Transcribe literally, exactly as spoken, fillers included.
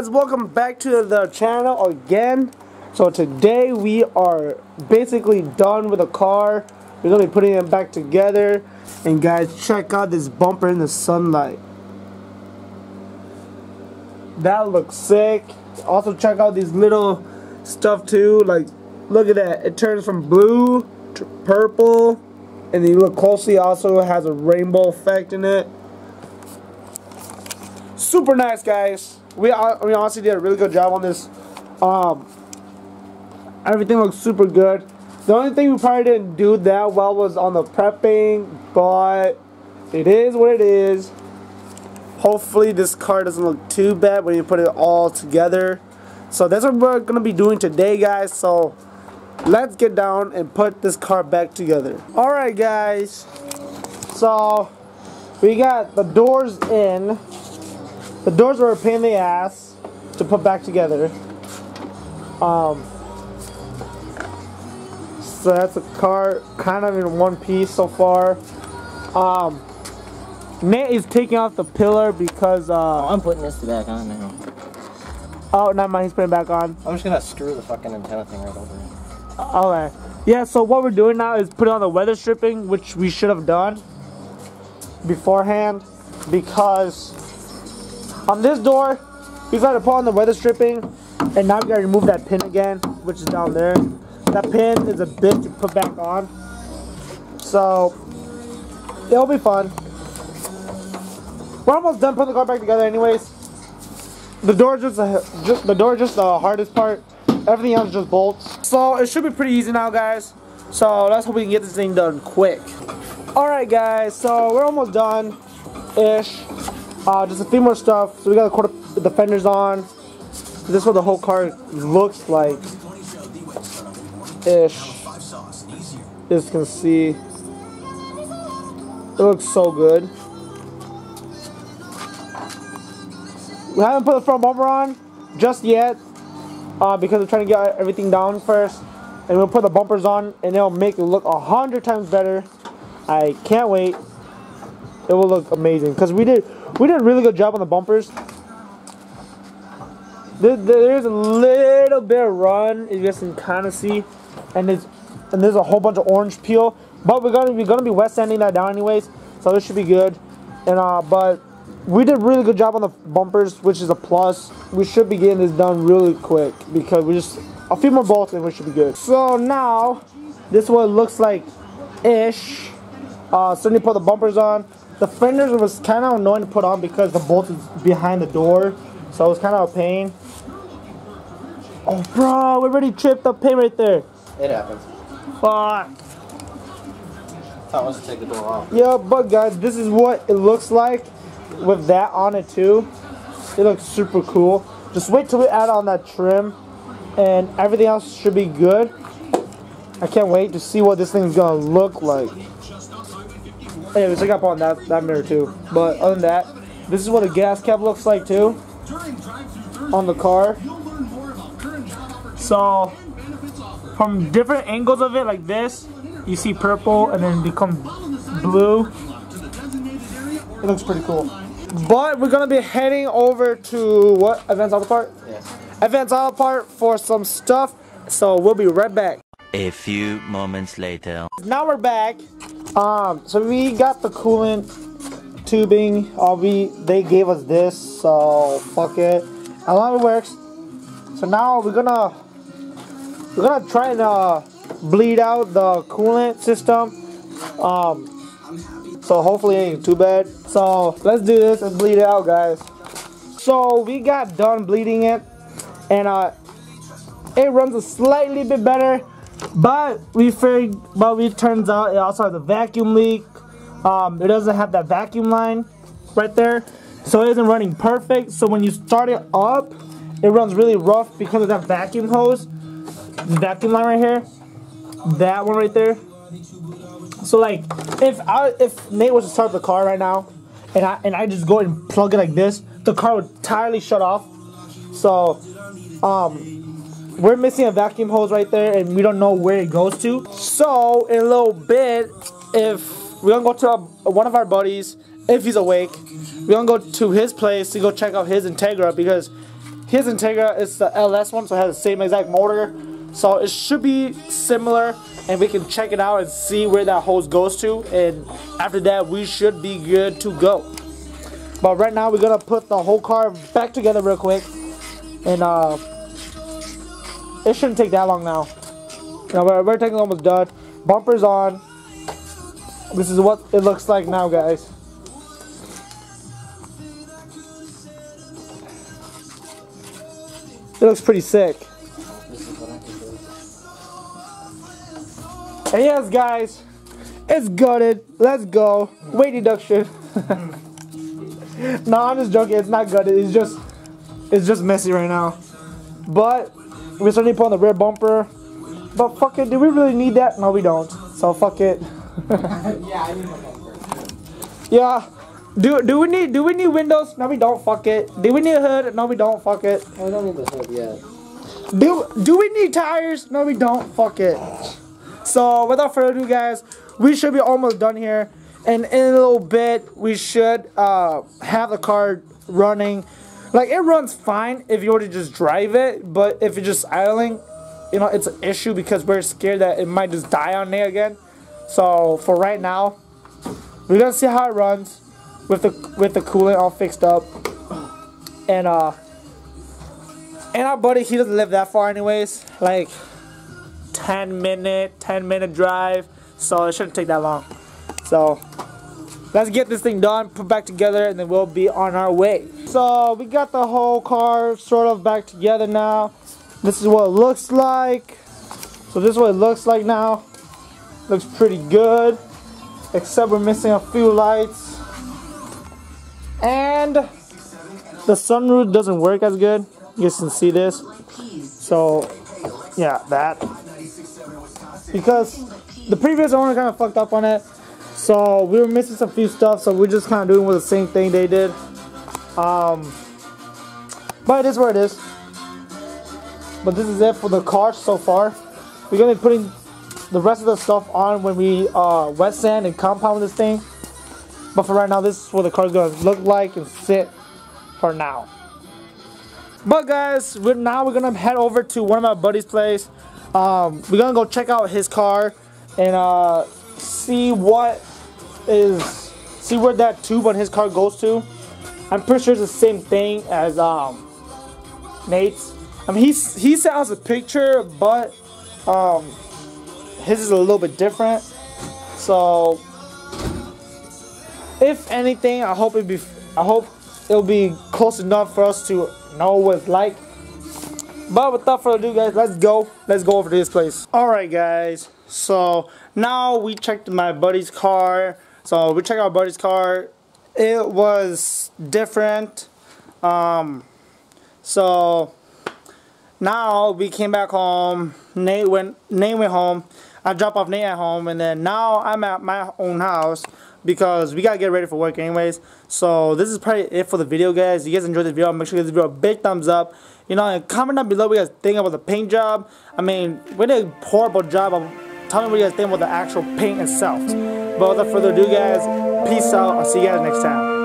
guys, welcome back to the channel again. So today we are basically done with the car. We're gonna be putting it back together, and guys, check out this bumper in the sunlight. That looks sick. Also check out these little stuff too, like look at that, it turns from blue to purple, and then you look closely, also has a rainbow effect in it. Super nice, guys. We, we honestly did a really good job on this. Um, everything looks super good. The only thing we probably didn't do that well was on the prepping, but it is what it is. Hopefully this car doesn't look too bad when you put it all together. So that's what we're going to be doing today, guys. So let's get down and put this car back together. Alright, guys. So we got the doors in. The doors were a pain in the ass to put back together. Um, so that's a car kind of in one piece so far. Um, Nate is taking off the pillar because... Uh, oh, I'm putting this back on now. Oh, never mind, he's putting it back on. I'm just going to screw the fucking antenna thing right over here. Alright. Yeah, so what we're doing now is putting on the weather stripping, which we should have done beforehand, because... on this door, we've got to put on the weather stripping, and now we got to remove that pin again, which is down there. That pin is a bit to put back on, so it'll be fun. We're almost done putting the car back together, anyways. The door just, uh, just the door just the hardest part. Everything else just bolts. So it should be pretty easy now, guys. So let's hope we can get this thing done quick. All right, guys. So we're almost done, ish. Uh, just a few more stuff. So we gotta put the fenders on. This is what the whole car looks like. Ish. As you can see, it looks so good. We haven't put the front bumper on just yet, uh, because we're trying to get everything down first. And we'll put the bumpers on, and it'll make it look a hundred times better. I can't wait. It will look amazing, because we did we did a really good job on the bumpers. There, there's a little bit of run, you guys can kind of see, and it's and there's a whole bunch of orange peel, but we're gonna we're gonna be wet sanding that down anyways, so this should be good. And uh, but we did a really good job on the bumpers, which is a plus. We should be getting this done really quick, because we just a few more bolts and we should be good. So now this is what it looks like, ish. Uh, suddenly put the bumpers on. The fenders was kind of annoying to put on because the bolt is behind the door, so it was kind of a pain. Oh, bro, we already tripped the pin right there. It happens. Fuck. That was to take the door off. Yeah, but guys, this is what it looks like with that on it too. It looks super cool. Just wait till we add on that trim, and everything else should be good. I can't wait to see what this thing's gonna look like. Anyways, I got on that, that mirror too. But other than that, this is what a gas cap looks like too on the car. So from different angles of it, like this, you see purple and then become blue. It looks pretty cool. But we're gonna be heading over to what? Advance Auto Part? Yeah. Advance Auto Part for some stuff. So we'll be right back. A few moments later. Now we're back. Um, so we got the coolant tubing. Uh, we they gave us this, so fuck it. As long as it works. So now we're gonna we're gonna try and uh, bleed out the coolant system. Um, so hopefully it ain't too bad. So let's do this and bleed it out, guys. So we got done bleeding it, and uh, it runs a slightly bit better. But we figured, but we turns out it also has a vacuum leak. Um, it doesn't have that vacuum line right there, so it isn't running perfect. So when you start it up, it runs really rough because of that vacuum hose, the vacuum line right here, that one right there. So like, if I if Nate was to start the car right now, and I and I just go and plug it like this, the car would entirely shut off. So, um. we're missing a vacuum hose right there, and we don't know where it goes to. So in a little bit, if we're gonna go to a, one of our buddies, if he's awake, we're gonna go to his place to go check out his Integra, because His Integra is the L S one, so it has the same exact motor. So it should be similar, and we can check it out and see where that hose goes to. And after that, we should be good to go. But right now, we're gonna put the whole car back together real quick, and uh, it shouldn't take that long now. Now we're, we're taking almost done. Bumper's on. This is what it looks like now, guys. It looks pretty sick. And yes, guys, it's gutted. Let's go. Weight deduction. No, I'm just joking. It's not good. It's just, it's just messy right now. But we still need to put on the rear bumper. But fuck it. Do we really need that? No, we don't. So fuck it. Yeah, I need a bumper. Yeah. Do do we need do we need windows? No, we don't. Fuck it. Do we need a hood? No, we don't. Fuck it. Oh, we don't need the hood yet. Do do we need tires? No, we don't. Fuck it. So without further ado, guys, we should be almost done here. And in a little bit, we should uh, have the car running. Like, it runs fine if you were to just drive it, but if you're just idling, you know, it's an issue because we're scared that it might just die on there again. So for right now, we're gonna see how it runs with the with the coolant all fixed up. And uh, and our buddy, he doesn't live that far anyways. Like ten minute drive, so it shouldn't take that long. So let's get this thing done, put back together, and then we'll be on our way. So we got the whole car sort of back together now. This is what it looks like. So this is what it looks like now. Looks pretty good, except we're missing a few lights. And the sunroof doesn't work as good. You guys can see this. So yeah, that. Because the previous owner kind of fucked up on it. So we were missing some few stuff, so we're just kind of doing with the same thing they did. Um, but it is what it is. But this is it for the car so far. We're gonna be putting the rest of the stuff on when we uh, wet sand and compound this thing. But for right now, this is what the car is gonna look like and sit for now. But guys, we're, now we're gonna head over to one of my buddy's place. Um, we're gonna go check out his car and uh, see what is see where that tube on his car goes to. I'm pretty sure it's the same thing as um Nate's. I mean, he's he sent us a picture, but um his is a little bit different. So if anything, I hope it be I hope it'll be close enough for us to know what it's like. But without further ado, guys, let's go let's go over to this place. Alright, guys, so now we checked my buddy's car. So we checked our buddy's car. It was different. Um, so now we came back home. Nate went. Nate went home. I dropped off Nate at home, and then now I'm at my own house because we gotta get ready for work anyways. So this is probably it for the video, guys. If you guys enjoyed the video, make sure you give this video a big thumbs up. You know, and comment down below what you guys think about the paint job. I mean, we did a horrible job of. Tell me what you guys think about the actual paint itself. But without further ado, guys, peace out. I'll see you guys next time.